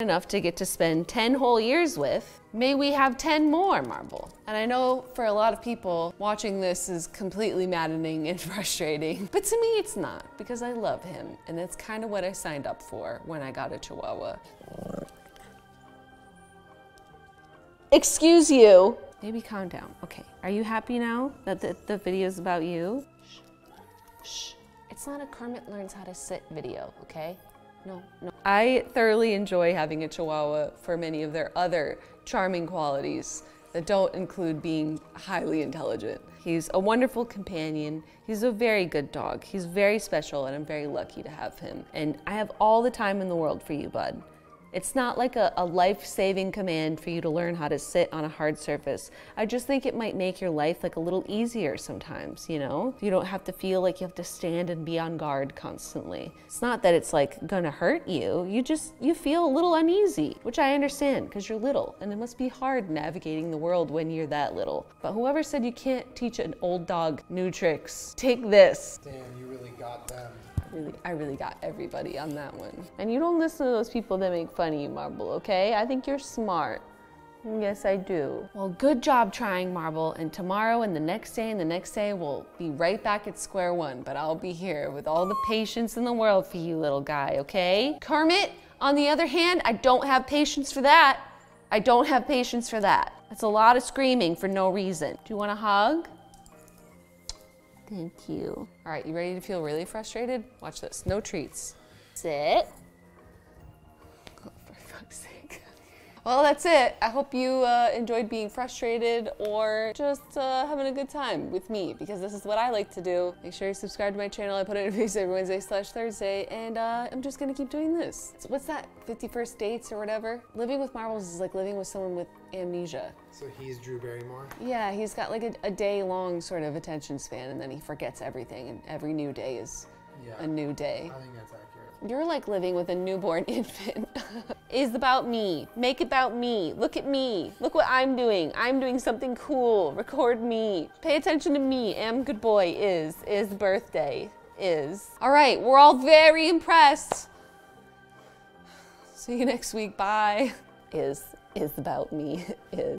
enough to get to spend 10 whole years with, may we have 10 more, Marble. And I know for a lot of people, watching this is completely maddening and frustrating, but to me it's not, because I love him, and that's kind of what I signed up for when I got a Chihuahua. Excuse you. Maybe calm down. Okay, are you happy now that the video's about you? Shh, shh. It's not a Kermit learns how to sit video, okay? No, no. I thoroughly enjoy having a Chihuahua for many of their other charming qualities that don't include being highly intelligent. He's a wonderful companion. He's a very good dog. He's very special, and I'm very lucky to have him. And I have all the time in the world for you, bud. It's not like a life-saving command for you to learn how to sit on a hard surface. I just think it might make your life like a little easier sometimes, you know? You don't have to feel like you have to stand and be on guard constantly. It's not that it's like gonna hurt you, you feel a little uneasy, which I understand, because you're little, and it must be hard navigating the world when you're that little. But whoever said you can't teach an old dog new tricks, take this. Damn, you really got them. I really got everybody on that one. And you don't listen to those people that make fun of you, Marble, okay? I think you're smart. Yes, I do. Well, good job trying, Marble, and tomorrow and the next day we'll be right back at square one, but I'll be here with all the patience in the world for you, little guy, okay? Kermit, on the other hand, I don't have patience for that. I don't have patience for that. That's a lot of screaming for no reason. Do you want a hug? Thank you. All right, you ready to feel really frustrated? Watch this, no treats. Sit. Oh, for fuck's sake. Well, that's it. I hope you enjoyed being frustrated or just having a good time with me, because this is what I like to do. Make sure you subscribe to my channel. I put it in videos every Wednesday/Thursday, and I'm just gonna keep doing this. So what's that, 51st dates or whatever? Living with Marbles is like living with someone with amnesia. So he's Drew Barrymore? Yeah, he's got like a day-long sort of attention span, and then he forgets everything, and every new day is a new day. I think that's accurate. You're like living with a newborn infant. It's about me. Make it about me. Look at me. Look what I'm doing. I'm doing something cool. Record me. Pay attention to me. Am good boy. Is birthday. Is. All right, we're all very impressed. See you next week. Bye. Is about me. Is.